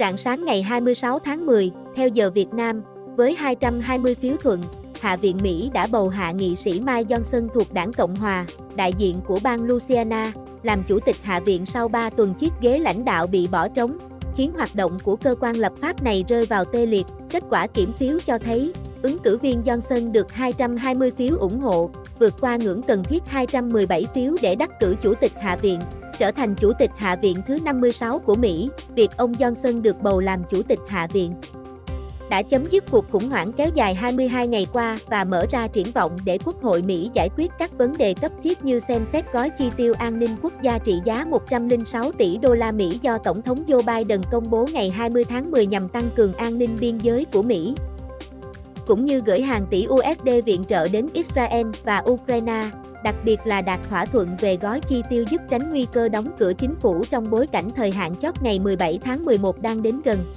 Rạng sáng ngày 26 tháng 10, theo giờ Việt Nam, với 220 phiếu thuận, Hạ viện Mỹ đã bầu hạ nghị sĩ Mike Johnson thuộc đảng Cộng Hòa, đại diện của bang Louisiana, làm chủ tịch Hạ viện sau 3 tuần chiếc ghế lãnh đạo bị bỏ trống, khiến hoạt động của cơ quan lập pháp này rơi vào tê liệt. Kết quả kiểm phiếu cho thấy, ứng cử viên Johnson được 220 phiếu ủng hộ, vượt qua ngưỡng cần thiết 217 phiếu để đắc cử chủ tịch Hạ viện, trở thành chủ tịch Hạ viện thứ 56 của Mỹ. Việc ông Johnson được bầu làm chủ tịch Hạ viện đã chấm dứt cuộc khủng hoảng kéo dài 22 ngày qua và mở ra triển vọng để Quốc hội Mỹ giải quyết các vấn đề cấp thiết như xem xét gói chi tiêu an ninh quốc gia trị giá 106 tỷ đô la Mỹ do Tổng thống Joe Biden công bố ngày 20 tháng 10 nhằm tăng cường an ninh biên giới của Mỹ, cũng như gửi hàng tỷ USD viện trợ đến Israel và Ukraine, đặc biệt là đạt thỏa thuận về gói chi tiêu giúp tránh nguy cơ đóng cửa chính phủ trong bối cảnh thời hạn chót ngày 17 tháng 11 đang đến gần.